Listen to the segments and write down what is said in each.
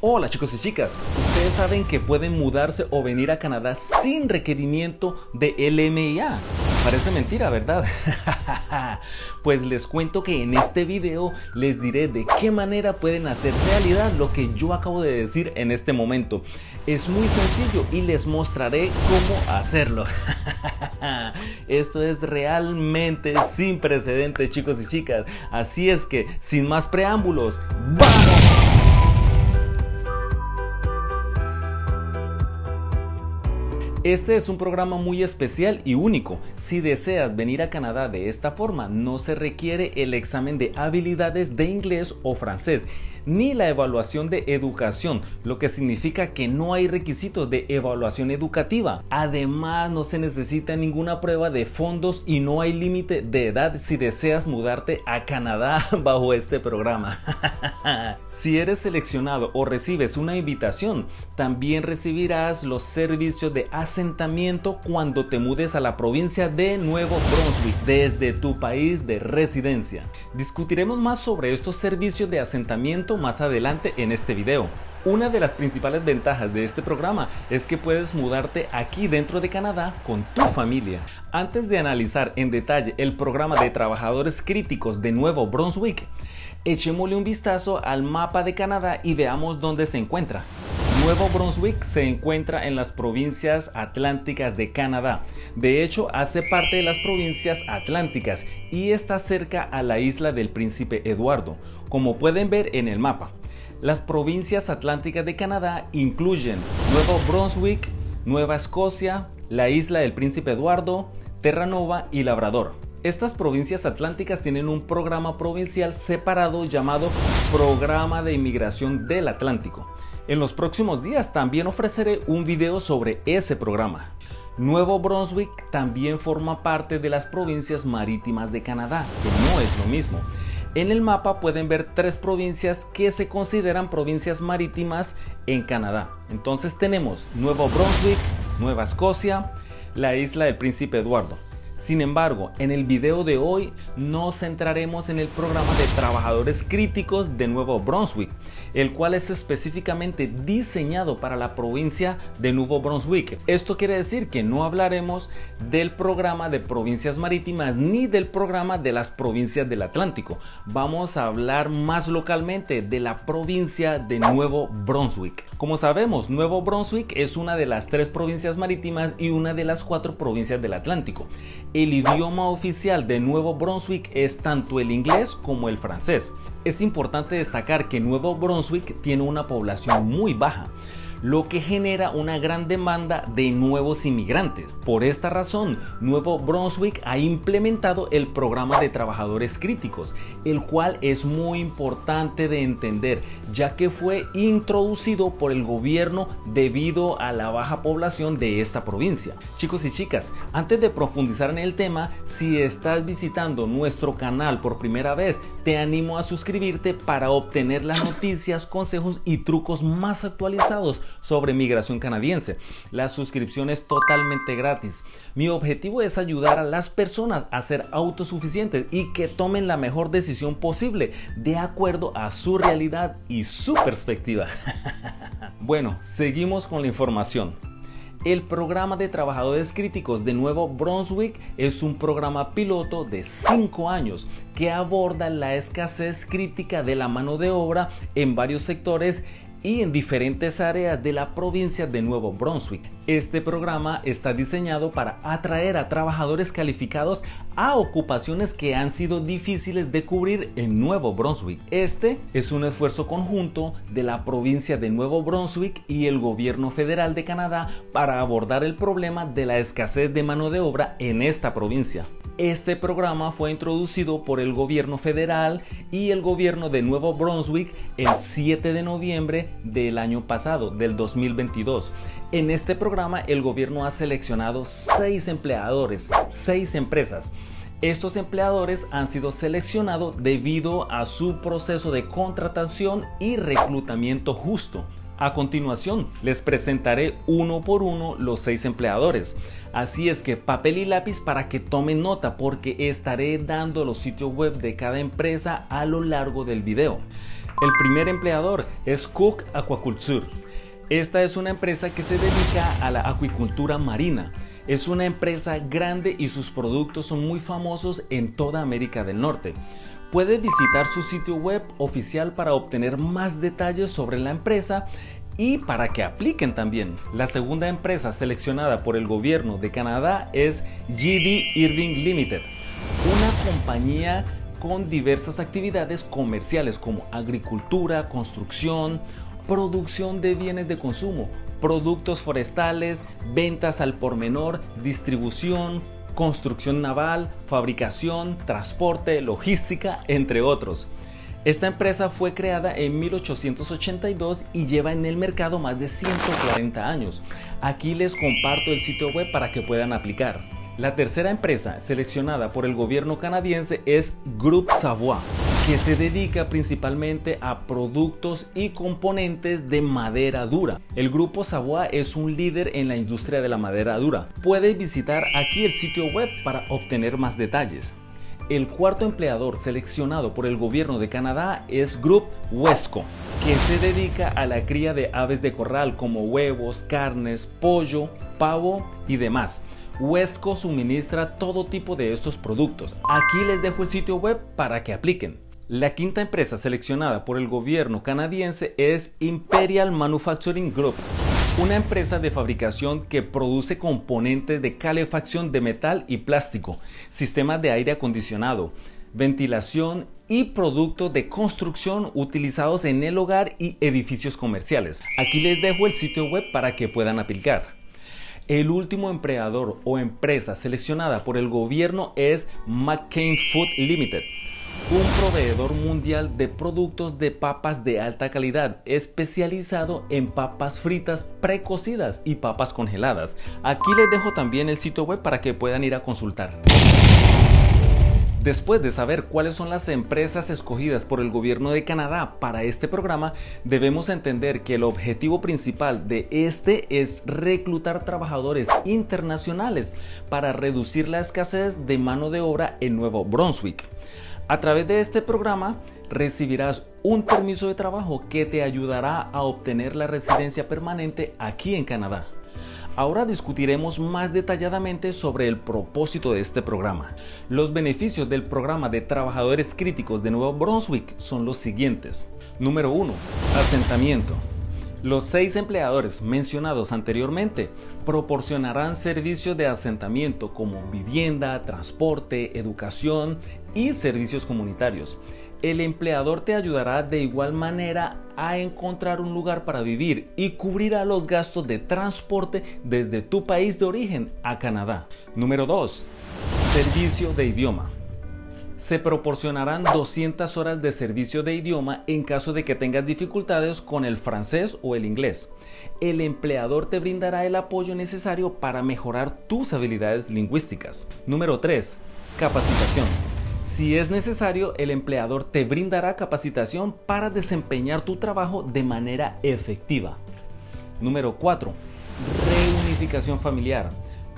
Hola chicos y chicas, ustedes saben que pueden mudarse o venir a Canadá sin requerimiento de LMIA. Parece mentira, ¿verdad? Pues les cuento que en este video les diré de qué manera pueden hacer realidad lo que yo acabo de decir en este momento. Es muy sencillo y les mostraré cómo hacerlo. Esto es realmente sin precedentes, chicos y chicas. Así es que, sin más preámbulos, ¡vamos! Este es un programa muy especial y único. Si deseas venir a Canadá de esta forma, no se requiere el examen de habilidades de inglés o francés, ni la evaluación de educación, lo que significa que no hay requisitos de evaluación educativa. Además, no se necesita ninguna prueba de fondos y no hay límite de edad si deseas mudarte a Canadá bajo este programa. Si eres seleccionado o recibes una invitación, también recibirás los servicios de asentamiento cuando te mudes a la provincia de Nuevo Brunswick desde tu país de residencia. Discutiremos más sobre estos servicios de asentamiento más adelante en este video. Una de las principales ventajas de este programa es que puedes mudarte aquí dentro de Canadá con tu familia. Antes de analizar en detalle el programa de trabajadores críticos de Nuevo Brunswick, echémosle un vistazo al mapa de Canadá y veamos dónde se encuentra. Nuevo Brunswick se encuentra en las provincias atlánticas de Canadá. De hecho, hace parte de las provincias atlánticas y está cerca a la isla del Príncipe Eduardo, como pueden ver en el mapa. Las provincias atlánticas de Canadá incluyen Nuevo Brunswick, Nueva Escocia, la isla del Príncipe Eduardo, Terra Nova y Labrador. Estas provincias atlánticas tienen un programa provincial separado llamado Programa de Inmigración del Atlántico. En los próximos días también ofreceré un video sobre ese programa. Nuevo Brunswick también forma parte de las provincias marítimas de Canadá, que no es lo mismo. En el mapa pueden ver tres provincias que se consideran provincias marítimas en Canadá. Entonces tenemos Nuevo Brunswick, Nueva Escocia, la isla del Príncipe Eduardo. Sin embargo, en el video de hoy nos centraremos en el programa de trabajadores críticos de Nuevo Brunswick, el cual es específicamente diseñado para la provincia de Nuevo Brunswick. Esto quiere decir que no hablaremos del programa de provincias marítimas ni del programa de las provincias del Atlántico. Vamos a hablar más localmente de la provincia de Nuevo Brunswick. Como sabemos, Nuevo Brunswick es una de las tres provincias marítimas y una de las cuatro provincias del Atlántico. El idioma oficial de Nuevo Brunswick es tanto el inglés como el francés. Es importante destacar que Nuevo Brunswick tiene una población muy baja, lo que genera una gran demanda de nuevos inmigrantes. Por esta razón, Nuevo Brunswick ha implementado el programa de trabajadores críticos, el cual es muy importante de entender, ya que fue introducido por el gobierno debido a la baja población de esta provincia. Chicos y chicas, antes de profundizar en el tema, si estás visitando nuestro canal por primera vez, te animo a suscribirte para obtener las noticias, consejos y trucos más actualizados sobre migración canadiense. La suscripción es totalmente gratis. Mi objetivo es ayudar a las personas a ser autosuficientes y que tomen la mejor decisión posible de acuerdo a su realidad y su perspectiva. Bueno, seguimos con la información. El programa de trabajadores críticos de Nuevo Brunswick es un programa piloto de 5 años que aborda la escasez crítica de la mano de obra en varios sectores y en diferentes áreas de la provincia de Nuevo Brunswick. Este programa está diseñado para atraer a trabajadores calificados a ocupaciones que han sido difíciles de cubrir en Nuevo Brunswick. Este es un esfuerzo conjunto de la provincia de Nuevo Brunswick y el gobierno federal de Canadá para abordar el problema de la escasez de mano de obra en esta provincia. Este programa fue introducido por el gobierno federal y el gobierno de Nuevo Brunswick el 7 de noviembre del año pasado, del 2022. En este programa el gobierno ha seleccionado 6 empleadores, 6 empresas. Estos empleadores han sido seleccionados debido a su proceso de contratación y reclutamiento justo. A continuación, les presentaré uno por uno los 6 empleadores. Así es que papel y lápiz para que tomen nota, porque estaré dando los sitios web de cada empresa a lo largo del video. El primer empleador es Cooke Aquaculture. Esta es una empresa que se dedica a la acuicultura marina. Es una empresa grande y sus productos son muy famosos en toda América del Norte. Puedes visitar su sitio web oficial para obtener más detalles sobre la empresa y para que apliquen también. La segunda empresa seleccionada por el gobierno de Canadá es J.D. Irving Limited, una compañía con diversas actividades comerciales como agricultura, construcción, producción de bienes de consumo, productos forestales, ventas al por menor, distribución, construcción naval, fabricación, transporte, logística, entre otros. Esta empresa fue creada en 1882 y lleva en el mercado más de 140 años. Aquí les comparto el sitio web para que puedan aplicar. La tercera empresa seleccionada por el gobierno canadiense es Groupe Savoie, que se dedica principalmente a productos y componentes de madera dura. El Grupo Savoie es un líder en la industria de la madera dura. Puedes visitar aquí el sitio web para obtener más detalles. El cuarto empleador seleccionado por el gobierno de Canadá es Groupe Westco, que se dedica a la cría de aves de corral como huevos, carnes, pollo, pavo y demás. Westco suministra todo tipo de estos productos. Aquí les dejo el sitio web para que apliquen. La quinta empresa seleccionada por el gobierno canadiense es Imperial Manufacturing Group, una empresa de fabricación que produce componentes de calefacción de metal y plástico, sistemas de aire acondicionado, ventilación y productos de construcción utilizados en el hogar y edificios comerciales. Aquí les dejo el sitio web para que puedan aplicar. El último empleador o empresa seleccionada por el gobierno es McCain Foods Limited, un proveedor mundial de productos de papas de alta calidad, especializado en papas fritas precocidas y papas congeladas. Aquí les dejo también el sitio web para que puedan ir a consultar. Después de saber cuáles son las empresas escogidas por el gobierno de Canadá para este programa, debemos entender que el objetivo principal de este es reclutar trabajadores internacionales para reducir la escasez de mano de obra en Nuevo Brunswick. A través de este programa recibirás un permiso de trabajo que te ayudará a obtener la residencia permanente aquí en Canadá. Ahora discutiremos más detalladamente sobre el propósito de este programa. Los beneficios del programa de trabajadores críticos de Nuevo Brunswick son los siguientes. Número 1. Asentamiento. Los 6 empleadores mencionados anteriormente proporcionarán servicios de asentamiento como vivienda, transporte, educación y servicios comunitarios. El empleador te ayudará de igual manera a encontrar un lugar para vivir y cubrirá los gastos de transporte desde tu país de origen a Canadá. Número 2. Servicio de idioma. Se proporcionarán 200 horas de servicio de idioma en caso de que tengas dificultades con el francés o el inglés. El empleador te brindará el apoyo necesario para mejorar tus habilidades lingüísticas. Número 3. Capacitación. Si es necesario, el empleador te brindará capacitación para desempeñar tu trabajo de manera efectiva. Número 4. Reunificación familiar.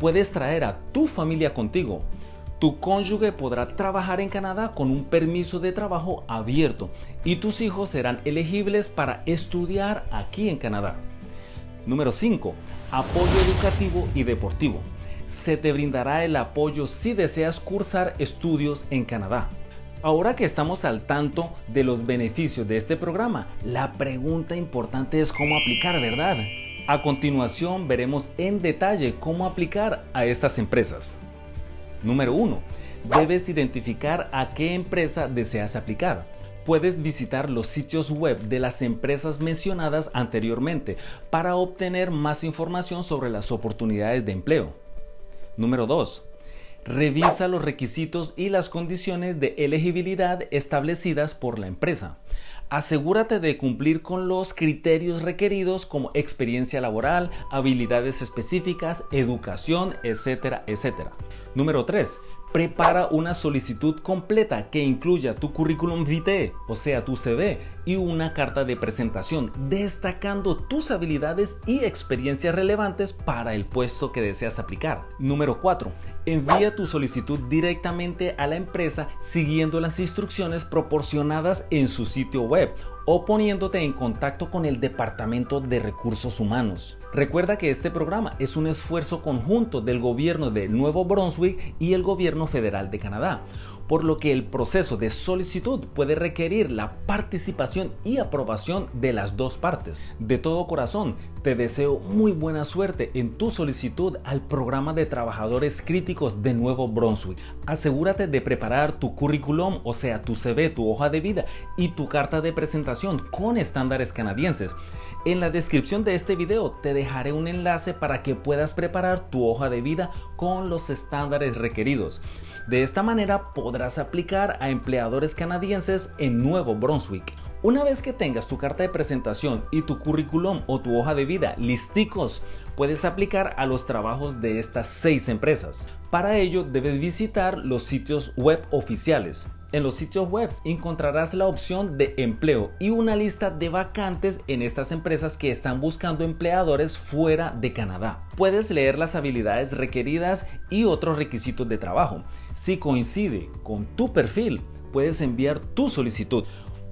Puedes traer a tu familia contigo. Tu cónyuge podrá trabajar en Canadá con un permiso de trabajo abierto y tus hijos serán elegibles para estudiar aquí en Canadá. Número 5. Apoyo educativo y deportivo. Se te brindará el apoyo si deseas cursar estudios en Canadá. Ahora que estamos al tanto de los beneficios de este programa, la pregunta importante es cómo aplicar, ¿verdad? A continuación veremos en detalle cómo aplicar a estas empresas. Número 1. Debes identificar a qué empresa deseas aplicar. Puedes visitar los sitios web de las empresas mencionadas anteriormente para obtener más información sobre las oportunidades de empleo. Número 2. Revisa los requisitos y las condiciones de elegibilidad establecidas por la empresa. Asegúrate de cumplir con los criterios requeridos como experiencia laboral, habilidades específicas, educación, etcétera, etcétera. Número 3. Prepara una solicitud completa que incluya tu currículum vitae, o sea tu CV, y una carta de presentación destacando tus habilidades y experiencias relevantes para el puesto que deseas aplicar. Número 4. Envía tu solicitud directamente a la empresa siguiendo las instrucciones proporcionadas en su sitio web o poniéndote en contacto con el Departamento de Recursos Humanos. Recuerda que este programa es un esfuerzo conjunto del gobierno de Nuevo Brunswick y el gobierno federal de Canadá, por lo que el proceso de solicitud puede requerir la participación y aprobación de las dos partes. De todo corazón, te deseo muy buena suerte en tu solicitud al programa de trabajadores críticos de Nuevo Brunswick. Asegúrate de preparar tu currículum, o sea, tu CV, tu hoja de vida y tu carta de presentación con estándares canadienses. En la descripción de este video te dejaré un enlace para que puedas preparar tu hoja de vida con los estándares requeridos. De esta manera podrás aplicar a empleadores canadienses en Nuevo Brunswick. Una vez que tengas tu carta de presentación y tu currículum o tu hoja de vida listicos, puedes aplicar a los trabajos de estas 6 empresas. Para ello debes visitar los sitios web oficiales. En los sitios web encontrarás la opción de empleo y una lista de vacantes en estas empresas que están buscando empleadores fuera de Canadá. Puedes leer las habilidades requeridas y otros requisitos de trabajo. Si coincide con tu perfil, puedes enviar tu solicitud.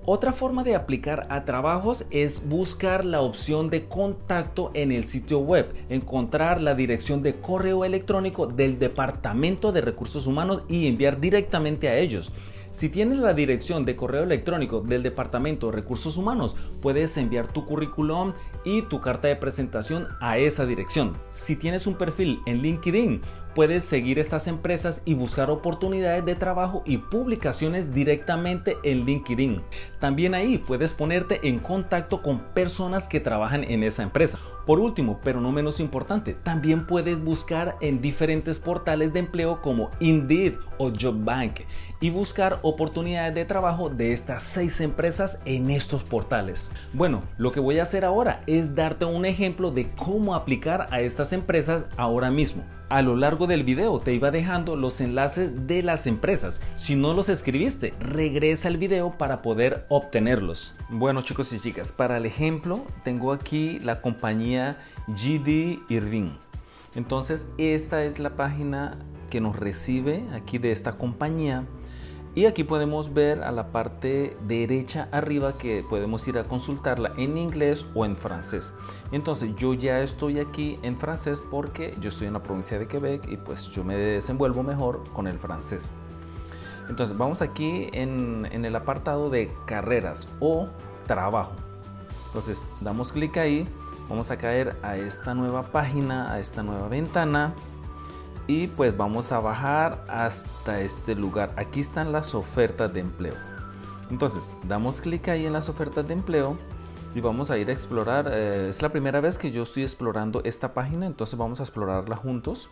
Otra forma de aplicar a trabajos es buscar la opción de contacto en el sitio web, encontrar la dirección de correo electrónico del Departamento de Recursos Humanos y enviar directamente a ellos. Si tienes la dirección de correo electrónico del Departamento de Recursos Humanos, puedes enviar tu currículum y tu carta de presentación a esa dirección. Si tienes un perfil en LinkedIn, puedes seguir estas empresas y buscar oportunidades de trabajo y publicaciones directamente en LinkedIn. También ahí puedes ponerte en contacto con personas que trabajan en esa empresa. Por último, pero no menos importante, también puedes buscar en diferentes portales de empleo como Indeed o Job Bank y buscar oportunidades de trabajo de estas 6 empresas en estos portales. Bueno, lo que voy a hacer ahora es darte un ejemplo de cómo aplicar a estas empresas ahora mismo. A lo largo del video te iba dejando los enlaces de las empresas. Si no los escribiste, regresa al video para poder obtenerlos. Bueno, chicos y chicas, para el ejemplo tengo aquí la compañía J.D. Irving. Entonces esta es la página que nos recibe aquí de esta compañía. Y aquí podemos ver a la parte derecha arriba que podemos ir a consultarla en inglés o en francés. Entonces yo ya estoy aquí en francés porque yo estoy en la provincia de Quebec y pues yo me desenvuelvo mejor con el francés. Entonces vamos aquí en el apartado de carreras o trabajo. Entonces damos clic ahí, vamos a caer a esta nueva página, a esta nueva ventana. Y pues vamos a bajar hasta este lugar. Aquí están las ofertas de empleo. Entonces damos clic ahí en las ofertas de empleo y vamos a ir a explorar. Es la primera vez que yo estoy explorando esta página, entonces vamos a explorarla juntos.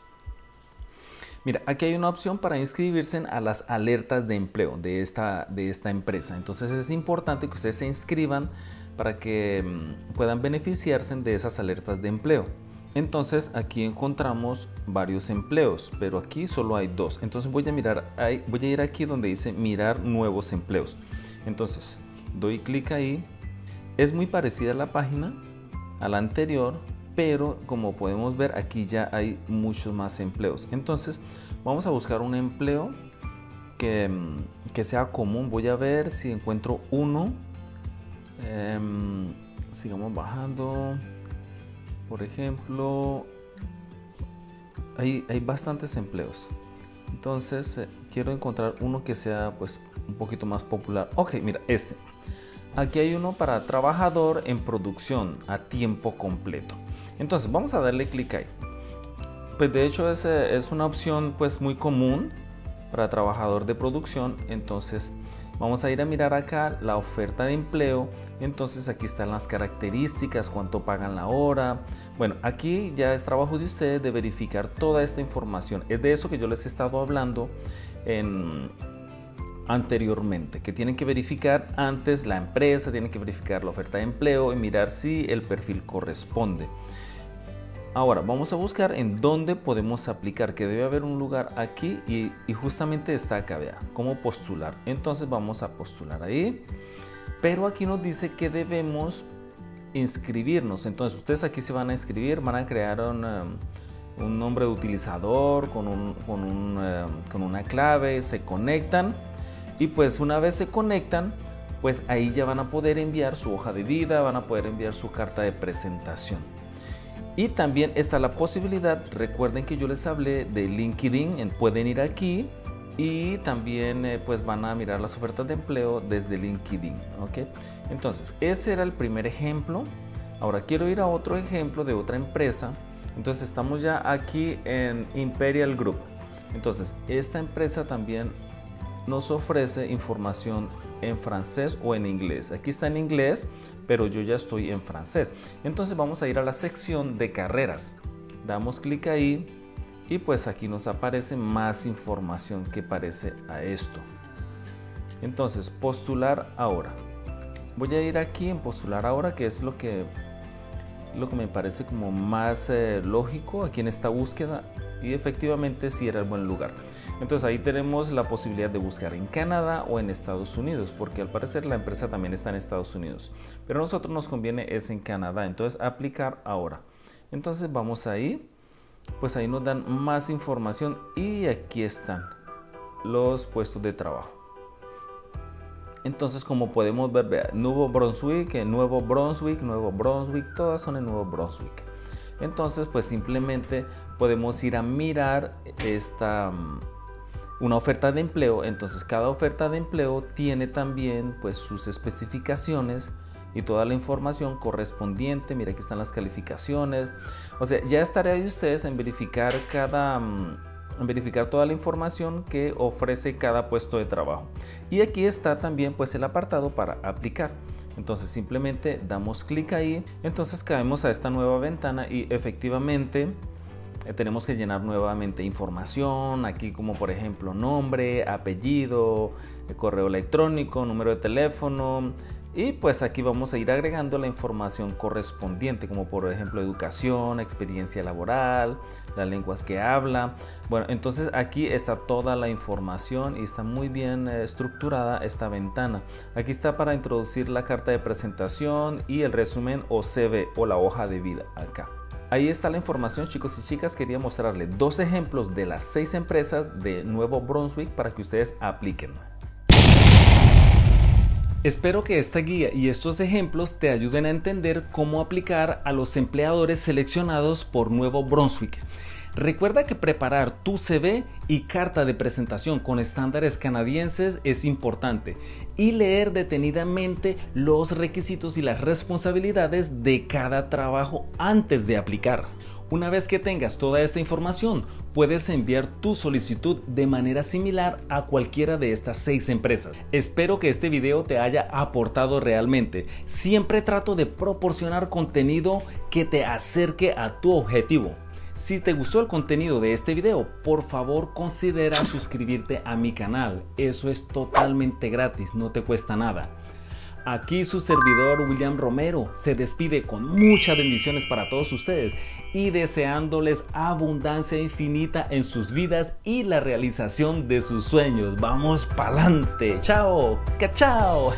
Mira, aquí hay una opción para inscribirse a las alertas de empleo de esta empresa. Entonces es importante que ustedes se inscriban para que puedan beneficiarse de esas alertas de empleo. Entonces aquí encontramos varios empleos, pero aquí solo hay 2. Entonces voy a ir aquí donde dice mirar nuevos empleos. Entonces doy clic ahí. Es muy parecida la página a la anterior, pero como podemos ver aquí ya hay muchos más empleos. Entonces vamos a buscar un empleo que sea común. Voy a ver si encuentro uno. Sigamos bajando. Por ejemplo, hay bastantes empleos. Entonces quiero encontrar uno que sea pues un poquito más popular. Ok, mira, este. Aquí hay uno para trabajador en producción a tiempo completo. Entonces vamos a darle clic ahí. Pues de hecho es una opción pues muy común para trabajador de producción. Entonces vamos a ir a mirar acá la oferta de empleo. Entonces aquí están las características, cuánto pagan la hora. Bueno, aquí ya es trabajo de ustedes de verificar toda esta información. Es de eso que yo les he estado hablando anteriormente, que tienen que verificar antes la empresa, tienen que verificar la oferta de empleo y mirar si el perfil corresponde. Ahora vamos a buscar en dónde podemos aplicar, que debe haber un lugar aquí y justamente está acá, vea, cómo postular. Entonces vamos a postular ahí. pero aquí nos dice que debemos inscribirnos. Entonces ustedes aquí se van a inscribir, van a crear un nombre de utilizador con una clave, se conectan y pues una vez se conectan, pues ahí ya van a poder enviar su hoja de vida, van a poder enviar su carta de presentación. Y también está la posibilidad, recuerden que yo les hablé de LinkedIn, pueden ir aquí y también pues van a mirar las ofertas de empleo desde LinkedIn, ¿ok? Entonces ese era el primer ejemplo. Ahora quiero ir a otro ejemplo de otra empresa. Entonces estamos ya aquí en Imperial Group. Entonces esta empresa también nos ofrece información en francés o en inglés. Aquí está en inglés, pero yo ya estoy en francés. Entonces vamos a ir a la sección de carreras. Damos clic ahí y pues aquí nos aparece más información que parece a esto. Entonces postular ahora. Voy a ir aquí en postular ahora, que es lo que me parece como más lógico aquí en esta búsqueda, y efectivamente sí era el buen lugar. Entonces ahí tenemos la posibilidad de buscar en Canadá o en Estados Unidos, porque al parecer la empresa también está en Estados Unidos, pero a nosotros nos conviene es en Canadá. Entonces aplicar ahora. Entonces vamos ahí, pues ahí nos dan más información y aquí están los puestos de trabajo. Entonces como podemos ver, vea, Nuevo Brunswick, todas son en Nuevo Brunswick. Entonces pues simplemente podemos ir a mirar una oferta de empleo. Entonces cada oferta de empleo tiene también pues sus especificaciones y toda la información correspondiente. Mira, aquí están las calificaciones. O sea, ya es tarea de ustedes en verificar toda la información que ofrece cada puesto de trabajo. Y aquí está también pues el apartado para aplicar. Entonces simplemente damos clic ahí. Entonces caemos a esta nueva ventana y efectivamente tenemos que llenar nuevamente información aquí, como por ejemplo nombre, apellido, correo electrónico, número de teléfono, y pues aquí vamos a ir agregando la información correspondiente, como por ejemplo educación, experiencia laboral, las lenguas que habla. Bueno, entonces aquí está toda la información y está muy bien estructurada esta ventana. Aquí está para introducir la carta de presentación y el resumen o CV o la hoja de vida acá. Ahí está la información, chicos y chicas. Quería mostrarles dos ejemplos de las 6 empresas de Nuevo Brunswick para que ustedes apliquen. Espero que esta guía y estos ejemplos te ayuden a entender cómo aplicar a los empleadores seleccionados por Nuevo Brunswick. Recuerda que preparar tu CV y carta de presentación con estándares canadienses es importante, y leer detenidamente los requisitos y las responsabilidades de cada trabajo antes de aplicar. Una vez que tengas toda esta información, puedes enviar tu solicitud de manera similar a cualquiera de estas 6 empresas. Espero que este video te haya aportado realmente. Siempre trato de proporcionar contenido que te acerque a tu objetivo. Si te gustó el contenido de este video, por favor considera suscribirte a mi canal. Eso es totalmente gratis, no te cuesta nada. Aquí su servidor William Romero se despide con muchas bendiciones para todos ustedes y deseándoles abundancia infinita en sus vidas y la realización de sus sueños. ¡Vamos pa'lante! ¡Chao! ¡Cachao!